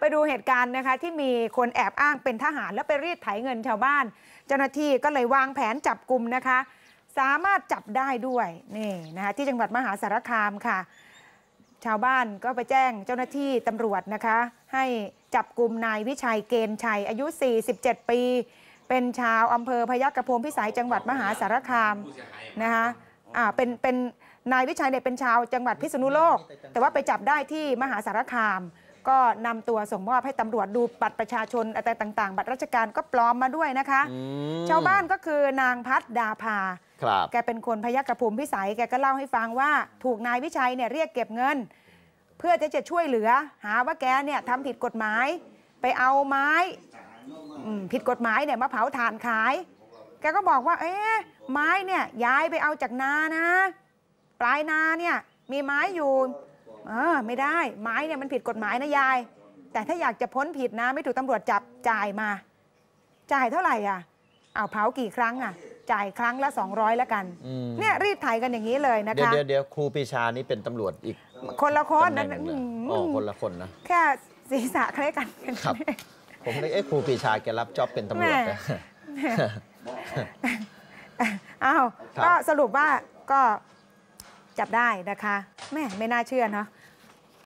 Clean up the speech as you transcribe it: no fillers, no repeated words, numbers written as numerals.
ไปดูเหตุการณ์นะคะที่มีคนแอบอ้างเป็นทหารแล้วไปรีดไถเงินชาวบ้านเจ้าหน้าที่ก็เลยวางแผนจับกลุ่มนะคะสามารถจับได้ด้วยนี่นะคะที่จังหวัดมหาสารคามค่ะชาวบ้านก็ไปแจ้งเจ้าหน้าที่ตำรวจนะคะให้จับกลุ่มนายวิชัยเกณฑ์ชัยอายุ47ปีเป็นชาวอำเภอพยัคฆภูมิพิสัยจังหวัดมหาสารคามนะคะเป็นนายวิชัยเนี่ยเป็นชาวจังหวัดพิษณุโลกแต่ว่าไปจับได้ที่มหาสารคามก็นำตัวส่งมอบให้ตำรวจดูบัตรประชาชนอะไรต่างๆบัตรราชการก็ปลอมมาด้วยนะคะชาวบ้านก็คือนางพัฒดาภาแกเป็นคนพยัคฆภูมิพิสัยแกก็เล่าให้ฟังว่าถูกนายวิชัยเนี่ยเรียกเก็บเงินเพื่อจะช่วยเหลือหาว่าแกเนี่ยทำผิดกฎหมายไปเอาไม้ผิดกฎหมายเนี่ยมาเผาถ่านขายแกก็บอกว่าไม้เนี่ยย้ายไปเอาจากนานะปลายนาเนี่ยมีไม้อยู่ไม่ได้ไม้เนี่ยมันผิดกฎหมายนะยายแต่ถ้าอยากจะพ้นผิดนะไม่ถูกตำรวจจับจ่ายมาจ่ายเท่าไหร่อ่ะเอาเผากี่ครั้งอ่ะจ่ายครั้งละ200แล้วกันเนี่ยรีดไถกันอย่างนี้เลยนะคะเดี๋ยวครูปีชานี่เป็นตำรวจอีกคนละคนนะคนละคนนะแค่ศีรษะคล้ายกันครับผมนึกครูปีชาแกรับจ็อบเป็นตำรวจก็สรุปว่าก็จับได้นะคะแม่ไม่น่าเชื่อเนาะ